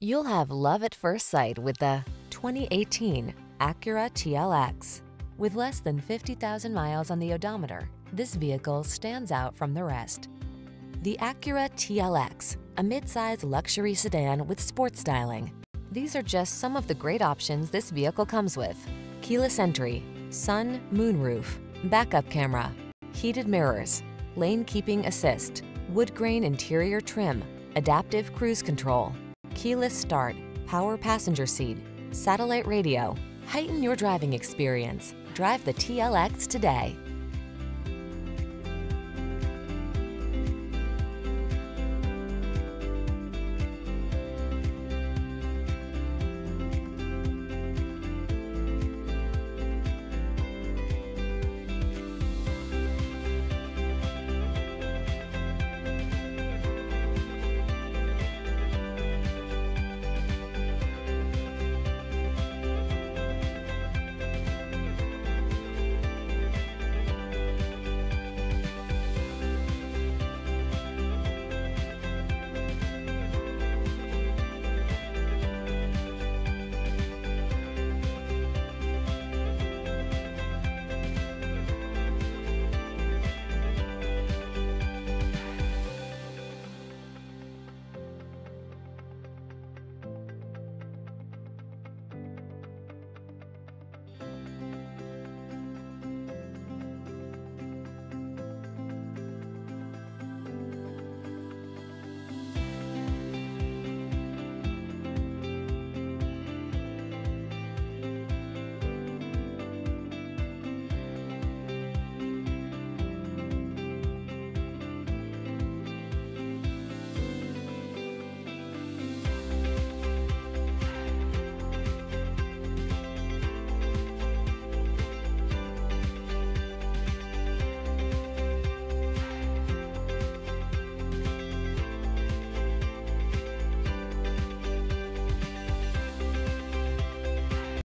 You'll have love at first sight with the 2018 Acura TLX. With less than 50,000 miles on the odometer, this vehicle stands out from the rest. The Acura TLX, a midsize luxury sedan with sports styling. These are just some of the great options this vehicle comes with: keyless entry, sun, moonroof, backup camera, heated mirrors, lane keeping assist, wood grain interior trim, adaptive cruise control, keyless start, power passenger seat, satellite radio. Heighten your driving experience. Drive the TLX today.